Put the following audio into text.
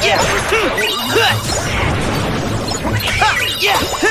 Yeah. Yeah.